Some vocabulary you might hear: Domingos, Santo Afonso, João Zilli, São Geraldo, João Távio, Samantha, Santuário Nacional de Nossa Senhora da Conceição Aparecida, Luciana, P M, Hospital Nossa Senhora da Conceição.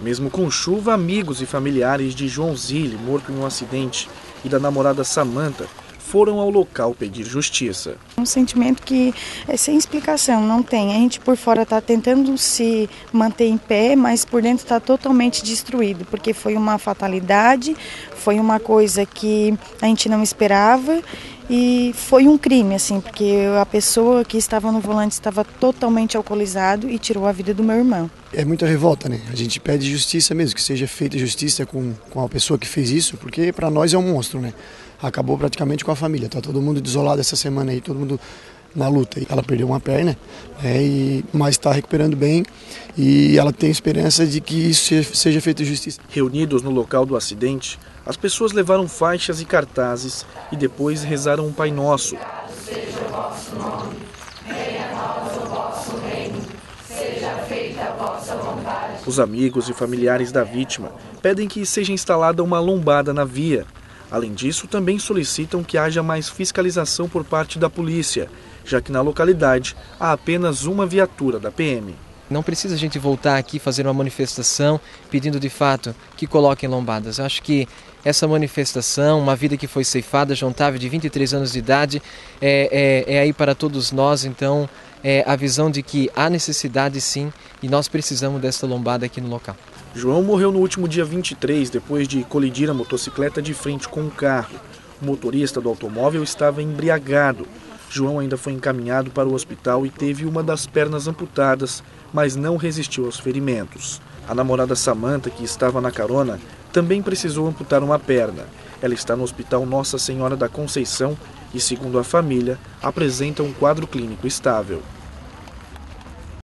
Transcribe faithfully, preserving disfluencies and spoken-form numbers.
Mesmo com chuva, amigos e familiares de João Zilli, morto em um acidente, e da namorada Samantha, foram ao local pedir justiça. Um sentimento que é sem explicação, não tem. A gente por fora está tentando se manter em pé, mas por dentro está totalmente destruído, porque foi uma fatalidade, foi uma coisa que a gente não esperava e foi um crime, assim, porque a pessoa que estava no volante estava totalmente alcoolizado e tirou a vida do meu irmão. É muita revolta, né? A gente pede justiça mesmo, que seja feita justiça com, com a pessoa que fez isso, porque para nós é um monstro, né? Acabou praticamente com a família, tá todo mundo desolado essa semana aí, todo mundo na luta. Ela perdeu uma perna, né, e, mas está recuperando bem e ela tem esperança de que isso seja feito justiça. Reunidos no local do acidente, as pessoas levaram faixas e cartazes e depois rezaram um Pai Nosso. Seja o vosso nome, venha a nós o vosso reino, seja feita a vossa vontade. Os amigos e familiares da vítima pedem que seja instalada uma lombada na via. Além disso, também solicitam que haja mais fiscalização por parte da polícia, já que na localidade há apenas uma viatura da P M. Não precisa a gente voltar aqui fazer uma manifestação pedindo de fato que coloquem lombadas. Eu acho que essa manifestação, uma vida que foi ceifada, João Távio, de vinte e três anos de idade, é, é, é aí para todos nós, então, é a visão de que há necessidade sim e nós precisamos dessa lombada aqui no local. João morreu no último dia vinte e três, depois de colidir a motocicleta de frente com um carro. O motorista do automóvel estava embriagado. João ainda foi encaminhado para o hospital e teve uma das pernas amputadas, mas não resistiu aos ferimentos. A namorada Samantha, que estava na carona, também precisou amputar uma perna. Ela está no Hospital Nossa Senhora da Conceição e, segundo a família, apresenta um quadro clínico estável.